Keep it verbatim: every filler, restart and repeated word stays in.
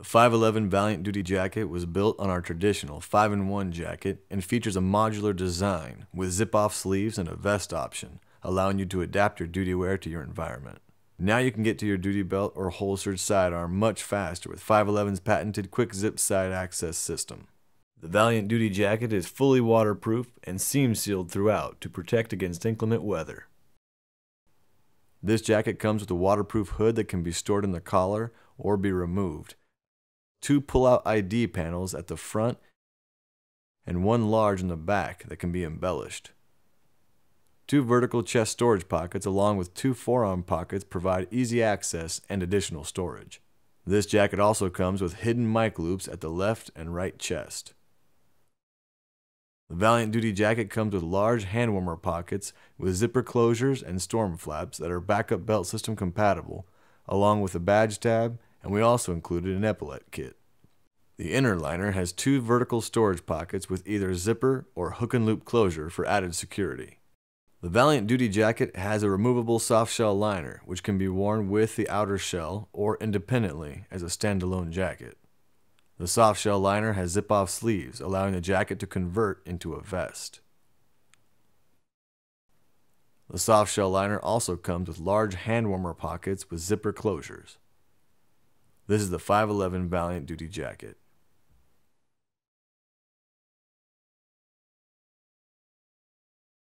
The five eleven Valiant Duty jacket was built on our traditional five in one jacket and features a modular design with zip-off sleeves and a vest option, allowing you to adapt your duty wear to your environment. Now you can get to your duty belt or holstered sidearm much faster with five eleven's patented quick zip side access system. The Valiant Duty jacket is fully waterproof and seam sealed throughout to protect against inclement weather. This jacket comes with a waterproof hood that can be stored in the collar or be removed, two pull-out I D panels at the front and one large in the back that can be embellished. Two vertical chest storage pockets along with two forearm pockets provide easy access and additional storage. This jacket also comes with hidden mic loops at the left and right chest. The Valiant Duty jacket comes with large hand warmer pockets with zipper closures and storm flaps that are backup belt system compatible, along with a badge tab, and we also included an epaulette kit. The inner liner has two vertical storage pockets with either zipper or hook and loop closure for added security. The Valiant Duty jacket has a removable soft shell liner, which can be worn with the outer shell or independently as a standalone jacket. The soft shell liner has zip-off sleeves, allowing the jacket to convert into a vest. The soft shell liner also comes with large hand warmer pockets with zipper closures. This is the five eleven Valiant Duty jacket.